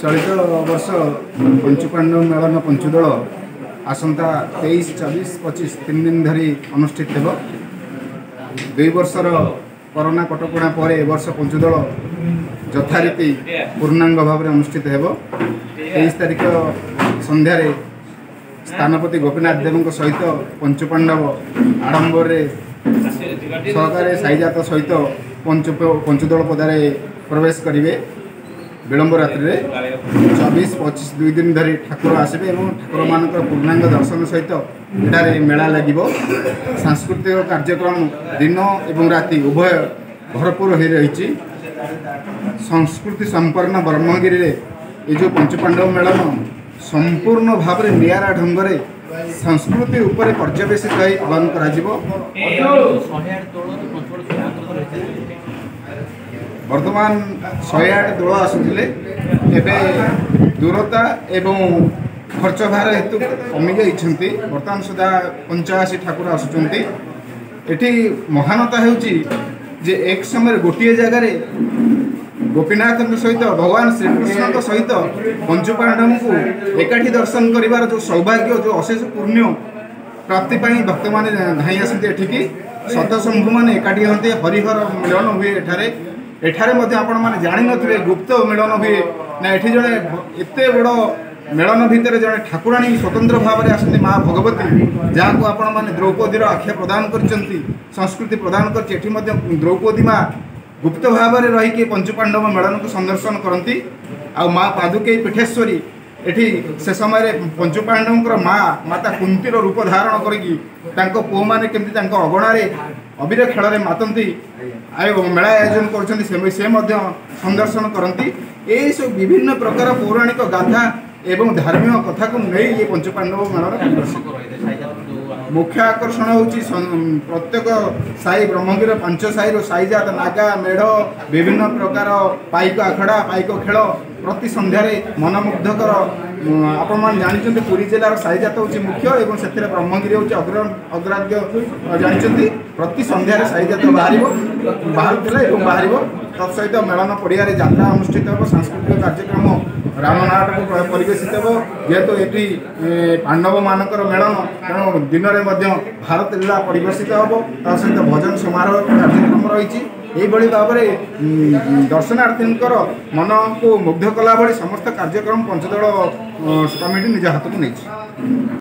चलित वर्ष पंचू पांडव मेलन पंचुदल आसंता 23, 24, 25 तीन दिन धरी अनुष्ठित हो। 2 वर्षर कोरोना कटकणा पर ए वर्ष पंचुदल यथारीति पूर्णांग भाव में अनुष्ठित हो। 23 तारिख संध्या स्थानपति गोपीनाथ देव सहित पंचू पांडव आडंबर सहकार साईजात सहित पंचुदल पदार प्रवेश करेंगे। विलम्ब रात्रि 24, 25 दुई दिन धरी ठाकुर आसबे। ठाकुर मानक पूर्णांग दर्शन सहित एठारे मेला लगिबो। सांस्कृतिक कार्यक्रम दिन एवं राति उभय भरपूर हो रही। संस्कृति संपन्न ब्रह्मगिरी ये जो पंचू पांडव मेलन संपूर्ण भाव में निरा ढंग से संस्कृति उपर पर्यवेसित हो पालन कर। वर्तमान 108 दल आसुले दूरता एवं खर्च भार हेतु कमी जाती। बर्तमान सुधा 85 ठाकुर आसुँच। एटी महानता जे एक समय गोटे जगार गोपीनाथ सहित भगवान श्रीकृष्ण सहित पंचू पांडव को एकाठी दर्शन करिवार जो सौभाग्य जो अशेष पुण्य प्राप्ति भक्त मैंने धाई आसती। शतशंभु मैंने एकाठी हमें हरिहर मिलन हुए। एठारे एठारे आपने जानी नथिबे गुप्त मेलन हुए ना। ये जड़े एत बड़ मेलन भितर जड़े ठाकुराणी स्वतंत्र भाव में आसती माँ भगवती जहाँ को द्रौपदीर आख्या प्रदान कर संस्कृति प्रदान कर। द्रौपदी माँ गुप्त भाव में रही पंचू पांडव मेलन को संदर्शन करती। आ माँ पादुके पीठेश्वरी एटी से समय पंचू पांडव माँ माता कुंतीर रूप धारण करके पु मैंने केमती अगणार अबीर खेल में मातंती मेला आयोजन कर संदर्शन करती। यही सब विभिन्न प्रकार पौराणिक गाथा एवं धार्मिक कथा को नहीं ये पंचू पांडव मेला मुख्य आकर्षण हो। प्रत्येक साई ब्रह्मगिर 5 साईर साईजात नागा मेढ़ विभिन्न प्रकार पाइक आखड़ा पाइक खेल प्रति सन्धार मनमुग्धकर। आपण मैंने जानते पुरी जिलार साईजात हूँ मुख्य एवं से ब्रह्मगिरी हूँ अग्रग्य जानते। प्रति सन्धार साईजात बाहर एवं बाहर तत्सहित मेलन पड़िया यात्रा अनुष्ठित हो। सांस्कृतिक कार्यक्रम रामनाट को परिवेशित हो। जेहेतु ये पांडव मानकर मेलन तेणु दिन में भारत लीला परिवेशित हो। सहित भजन समारोह कार्यक्रम रही। यही भाव में दर्शनार्थी मन को मुग्ध कला भाई समस्त कार्यक्रम पंचदल कमिटी निज हाथ को नहीं।